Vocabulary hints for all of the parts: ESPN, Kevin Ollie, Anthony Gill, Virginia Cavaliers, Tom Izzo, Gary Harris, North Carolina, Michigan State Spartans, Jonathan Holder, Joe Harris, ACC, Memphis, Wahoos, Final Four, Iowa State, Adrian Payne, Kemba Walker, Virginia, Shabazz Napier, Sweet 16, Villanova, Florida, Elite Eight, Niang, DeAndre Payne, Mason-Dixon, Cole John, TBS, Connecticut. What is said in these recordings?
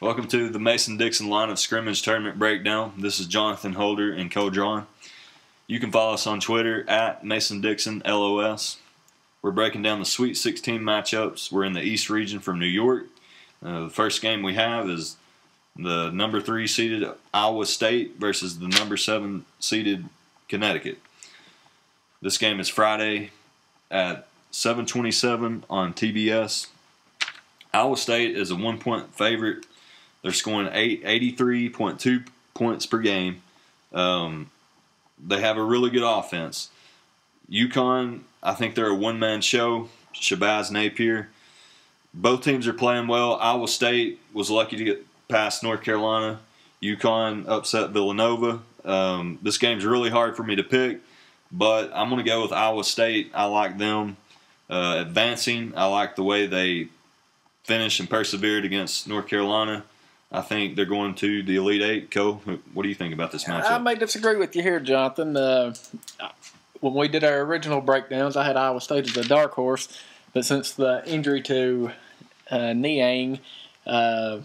Welcome to the Mason-Dixon Line of Scrimmage Tournament Breakdown. This is Jonathan Holder and Cole John. You can follow us on Twitter at MasonDixonLOS. We're breaking down the Sweet 16 matchups. We're in the East Region from New York. The first game we have is the number 3 seeded Iowa State versus the number 7 seeded Connecticut. This game is Friday at 7:27 on TBS. Iowa State is a 1-point favorite. They're scoring 83.2 points per game. They have a really good offense. UConn, I think they're a one-man show. Shabazz Napier. Both teams are playing well. Iowa State was lucky to get past North Carolina. UConn upset Villanova. This game's really hard for me to pick, but I'm going to go with Iowa State. I like them advancing. I like the way they finish and persevered against North Carolina. I think they're going to the Elite Eight. Cole, what do you think about this matchup? I may disagree with you here, Jonathan. When we did our original breakdowns, I had Iowa State as a dark horse, but since the injury to Niang, I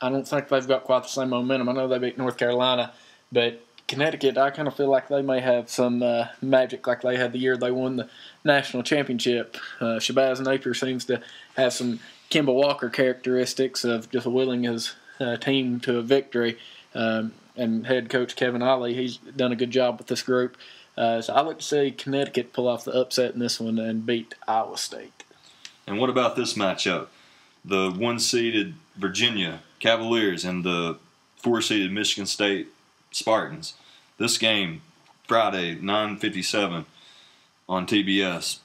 don't think they've got quite the same momentum. I know they beat North Carolina, but Connecticut, I kind of feel like they may have some magic like they had the year they won the national championship. Shabazz Napier seems to have some Kemba Walker characteristics of just willing his team to a victory. And head coach Kevin Ollie, he's done a good job with this group. So I look to see Connecticut pull off the upset in this one and beat Iowa State. And what about this matchup? The 1-seeded Virginia Cavaliers and the 4-seeded Michigan State Spartans. This game, Friday, 9:57 on TBS.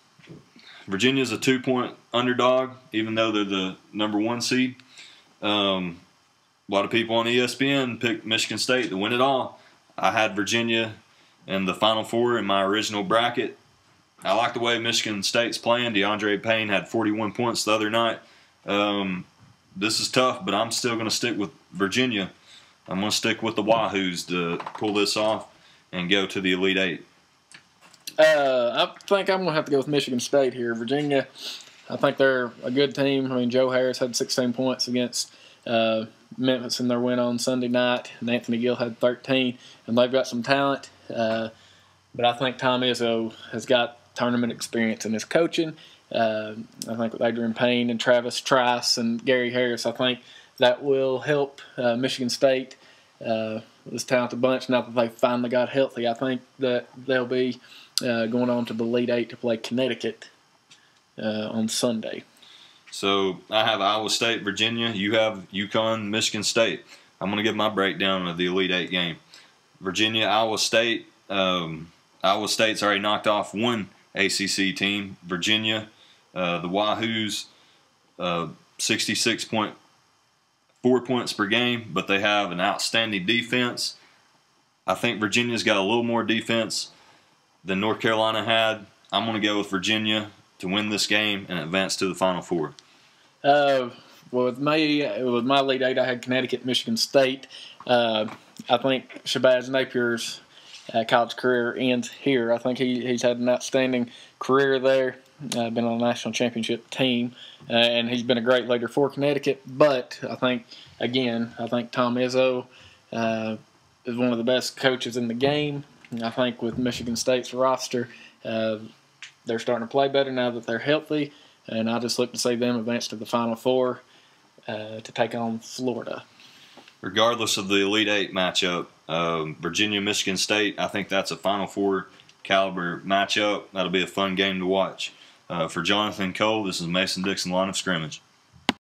Virginia's a 2-point underdog, even though they're the number 1 seed. A lot of people on ESPN picked Michigan State to win it all. I had Virginia and the Final Four in my original bracket. I like the way Michigan State's playing. DeAndre Payne had 41 points the other night. This is tough, but I'm still going to stick with Virginia. I'm going to stick with the Wahoos to pull this off and go to the Elite Eight. I think I'm going to have to go with Michigan State here. Virginia, I think they're a good team. I mean, Joe Harris had 16 points against Memphis in their win on Sunday night, and Anthony Gill had 13, and they've got some talent. But I think Tom Izzo has got tournament experience in his coaching. I think with Adrian Payne and Travis Trice and Gary Harris, I think that will help Michigan State, this talented bunch, now that they've finally got healthy. I think that they'll be going on to the Elite Eight to play Connecticut on Sunday. So I have Iowa State, Virginia. You have UConn, Michigan State. I'm going to give my breakdown of the Elite Eight game. Virginia, Iowa State. Iowa State's already knocked off one ACC team. Virginia, the Wahoos, 66.4 points per game, but they have an outstanding defense. I think Virginia's got a little more defense than North Carolina had. I'm going to go with Virginia to win this game and advance to the Final Four. Well, with my Elite Eight, I had Connecticut, Michigan State. I think Shabazz Napier's college career ends here. I think he's had an outstanding career there. Been on a national championship team, and he's been a great leader for Connecticut. But I think, again, I think Tom Izzo is one of the best coaches in the game. And I think with Michigan State's roster, they're starting to play better now that they're healthy, and I just look to see them advance to the Final Four to take on Florida. Regardless of the Elite Eight matchup, Virginia, Michigan State, I think that's a Final Four caliber matchup. That'll be a fun game to watch. For Jonathan Cole, this is Mason-Dixon Line of Scrimmage.